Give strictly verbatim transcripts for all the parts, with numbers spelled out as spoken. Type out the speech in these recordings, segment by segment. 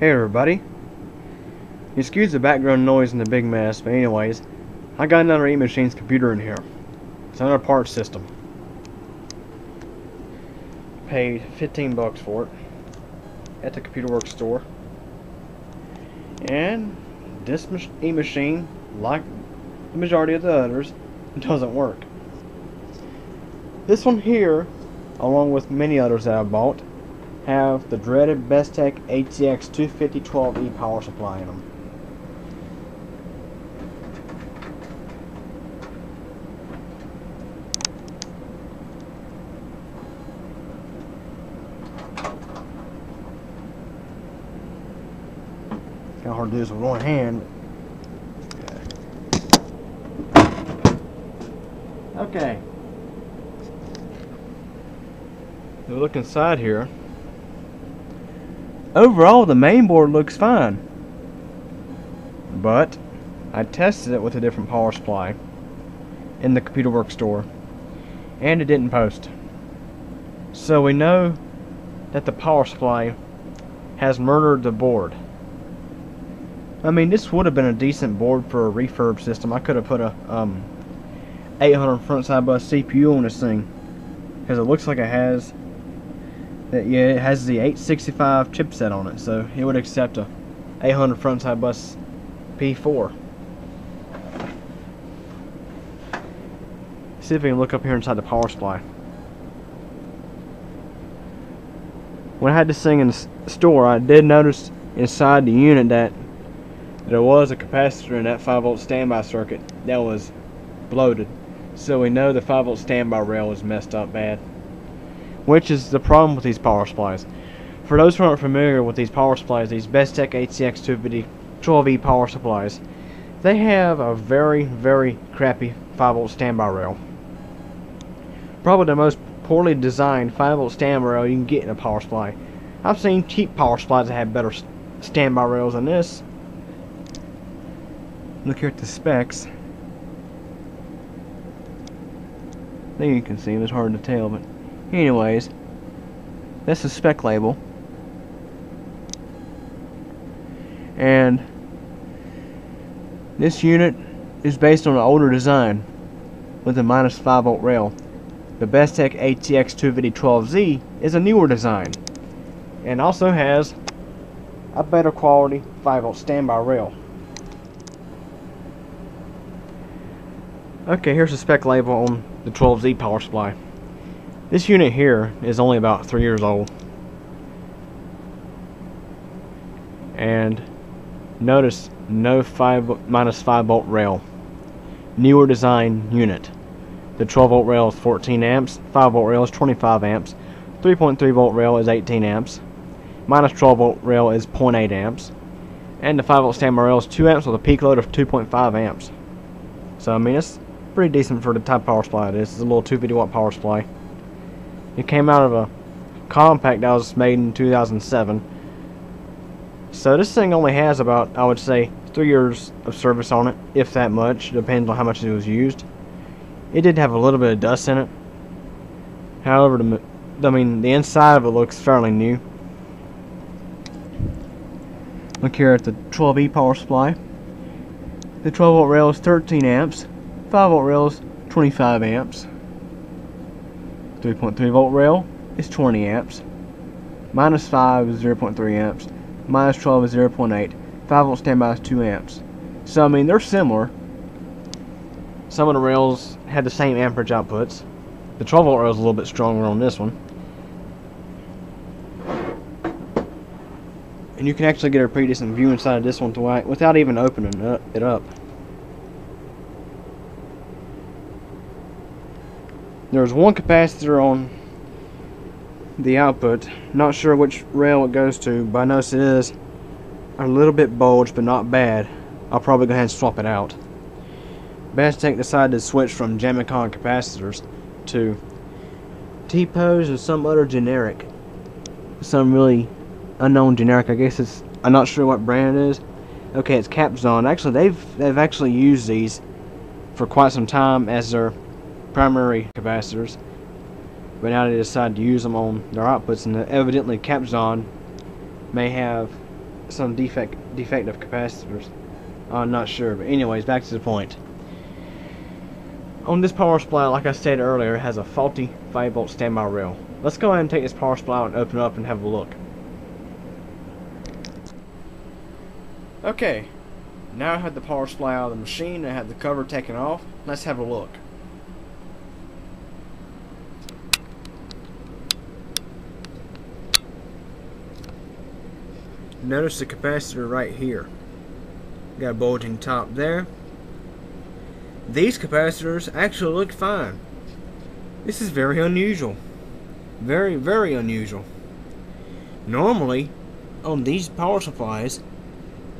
Hey everybody. Excuse the background noise and the big mess, but anyways, I got another eMachines computer in here. It's another part system. Paid fifteen bucks for it at the Computer Works store. And this eMachine, like the majority of the others, doesn't work. This one here, along with many others that I bought, have the dreaded Bestec A T X two fifty twelve E power supply in them. It's kind of hard to do this with one hand. Okay. We look inside here. Overall, the main board looks fine, but I tested it with a different power supply in the Computer Works store, and it didn't post. So we know that the power supply has murdered the board. I mean, this would have been a decent board for a refurb system. I could have put a um, eight hundred frontside bus C P U on this thing, because it looks like it has. That, yeah, it has the eight sixty-five chipset on it, so it would accept a eight hundred frontside bus P four. See if we can look up here inside the power supply. When I had this thing in the store, I did notice inside the unit that there was a capacitor in that five volt standby circuit that was bloated. So we know the five volt standby rail is messed up bad, which is the problem with these power supplies. For those who aren't familiar with these power supplies, these Bestec A T X two fifty twelve E power supplies, they have a very, very crappy five volt standby rail. Probably the most poorly designed five volt standby rail you can get in a power supply. I've seen cheap power supplies that have better standby rails than this. Look here at the specs. I think you can see them, it's hard to tell, but anyways, that's the spec label, and this unit is based on an older design with a minus five volt rail. The Bestec A T X two fifty twelve Z is a newer design and also has a better quality five volt standby rail. Okay, here's the spec label on the twelve Z power supply. This unit here is only about three years old, and notice no five minus five volt rail. Newer design unit. The twelve volt rail is fourteen amps, five volt rail is twenty-five amps, three point three volt rail is eighteen amps, minus twelve volt rail is zero point eight amps, and the five volt standby rail is two amps with a peak load of two point five amps. So I mean, it's pretty decent for the type of power supply it is. It's a little two hundred fifty watt power supply. It came out of a compact that was made in two thousand seven. So this thing only has about, I would say, three years of service on it, if that much. Depends on how much it was used. It did have a little bit of dust in it. However, the, I mean, the inside of it looks fairly new. Look here at the twelve E power supply. The twelve volt rail is thirteen amps. five volt rail is twenty-five amps. three point three volt rail is twenty amps, minus five is zero point three amps, minus twelve is zero point eight, five volt standby is two amps. So I mean, they're similar. Some of the rails had the same amperage outputs. The twelve volt rail is a little bit stronger on this one, and you can actually get a pretty decent view inside of this one without even opening it up. There's one capacitor on the output. Not sure which rail it goes to, but I notice it is a little bit bulged, but not bad. I'll probably go ahead and swap it out. Bestec decided to switch from Jamicon capacitors to T-Pose or some other generic. Some really unknown generic. I guess it's, I'm not sure what brand it is. Okay, it's Capxon. Actually, they've, they've actually used these for quite some time as their primary capacitors, but now they decide to use them on their outputs, and evidently Capxon may have some defect defective capacitors. I'm not sure, but anyways, back to the point. On this power supply, like I said earlier, it has a faulty five volt standby rail. Let's go ahead and take this power supply out and open it up and have a look. Okay, now I have the power supply out of the machine. I have the cover taken off. Let's have a look. Notice the capacitor right here. Got a bulging top there. These capacitors actually look fine. This is very unusual. Very, very unusual. Normally, on these power supplies,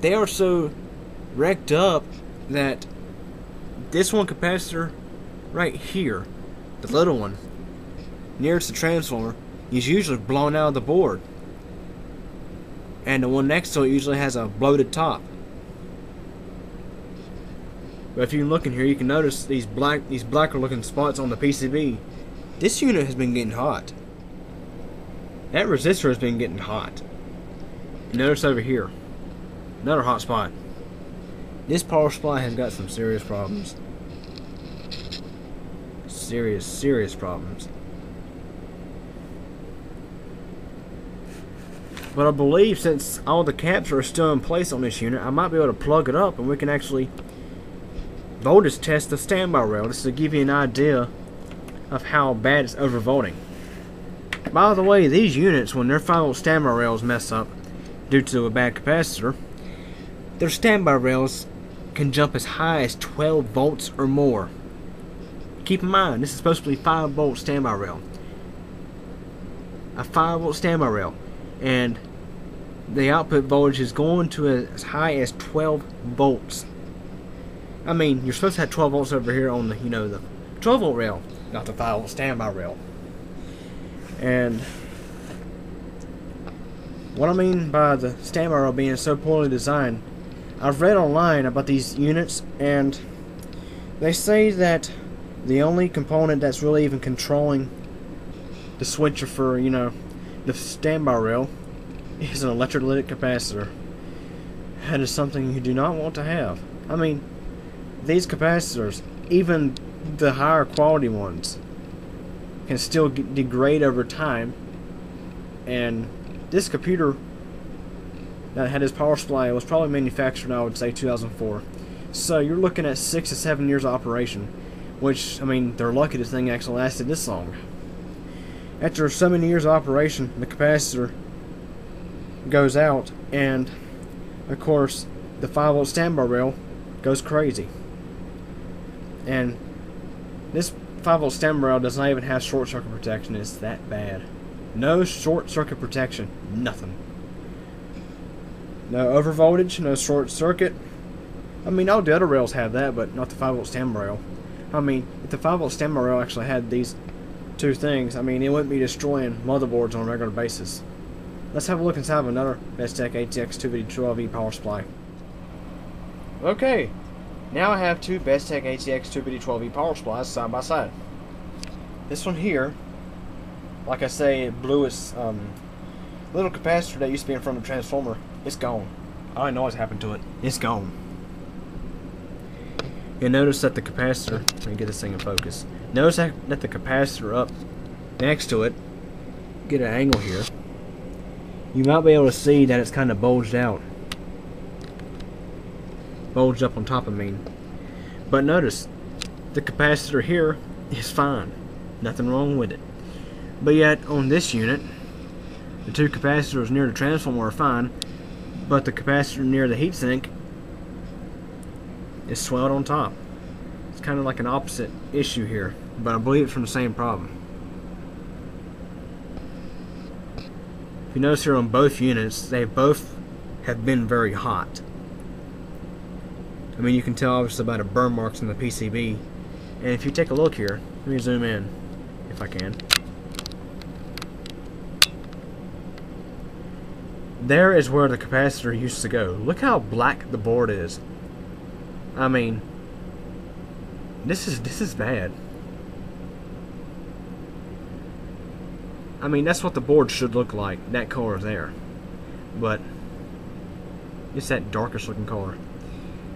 they are so wrecked up that this one capacitor right here, the little one, nearest the transformer, is usually blown out of the board. And the one next to it usually has a bloated top. But if you look in here, you can notice these black, these blacker looking spots on the P C B. This unit has been getting hot. That resistor has been getting hot. And notice over here, another hot spot. This power supply has got some serious problems. Serious, serious problems. But I believe since all the caps are still in place on this unit, I might be able to plug it up and we can actually voltage test the standby rail. This is to give you an idea of how bad it's overvolting. By the way, these units, when their five volt standby rails mess up due to a bad capacitor, their standby rails can jump as high as twelve volts or more. Keep in mind, this is supposed to be five volt standby rail. A five volt standby rail. And the output voltage is going to as high as twelve volts. I mean, you're supposed to have twelve volts over here on the, you know, the twelve volt rail, not the five volt standby rail. And what I mean by the standby rail being so poorly designed, I've read online about these units, and they say that the only component that's really even controlling the switcher for, you know, the standby rail is an electrolytic capacitor. That is something you do not want to have. I mean, these capacitors, even the higher quality ones, can still degrade over time. And this computer that had this power supply was probably manufactured, I would say, two thousand four. So you're looking at six to seven years of operation, which, I mean, they're lucky this thing actually lasted this long. After so many years of operation, the capacitor goes out, and of course the five volt standby rail goes crazy. And this five volt standby rail does not even have short circuit protection. It's that bad. No short circuit protection, nothing. No overvoltage, no short circuit. I mean, all the other rails have that, but not the five volt standby rail. I mean, if the five volt standby rail actually had these two things, I mean, it wouldn't be destroying motherboards on a regular basis. Let's have a look inside of another Bestec A T X two fifty twelve E power supply. Okay, now I have two Bestec A T X two fifty twelve E power supplies side by side. This one here, like I say, it blew its um, little capacitor that used to be in front of the transformer. It's gone. I don't know what's happened to it. It's gone. You'll notice that the capacitor, let me get this thing in focus. Notice that the capacitor up next to it, get an angle here, you might be able to see that it's kind of bulged out. Bulged up on top, I mean. But notice, the capacitor here is fine. Nothing wrong with it. But yet, on this unit, the two capacitors near the transformer are fine, but the capacitor near the heatsink is swelled on top. It's kind of like an opposite issue here, but I believe it's from the same problem. If you notice here on both units, they both have been very hot. I mean, you can tell obviously by the burn marks in the P C B. And if you take a look here, let me zoom in if I can. There is where the capacitor used to go. Look how black the board is. I mean, this is this is bad. I mean, that's what the board should look like, that color there. But It's that darkish looking color.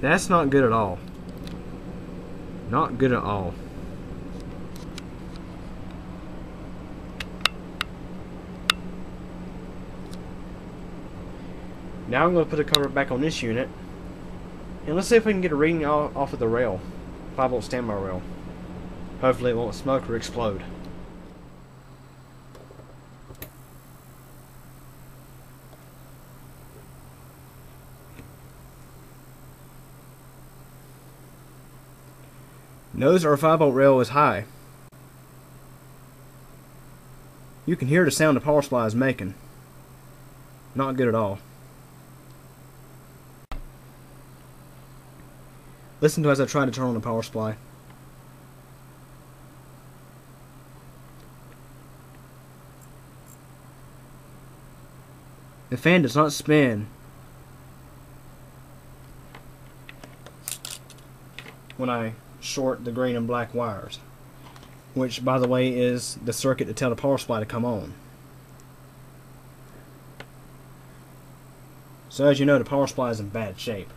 That's not good at all. Not good at all. Now I'm going to put the cover back on this unit. And let's see if we can get a reading off of the rail. five volt standby rail. Hopefully it won't smoke or explode. Notice our five volt rail is high. You can hear the sound the power supply is making. Not good at all. Listen to as I try to turn on the power supply. The fan does not spin when I short the green and black wires, which by the way is the circuit to tell the power supply to come on. So as you know, the power supply is in bad shape.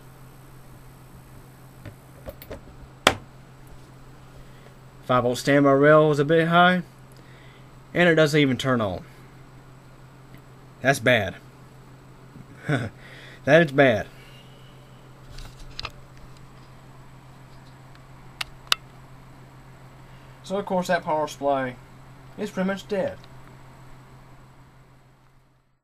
five volt standby rail is a bit high, and it doesn't even turn on. That's bad. That is bad. So of course that power supply is pretty much dead.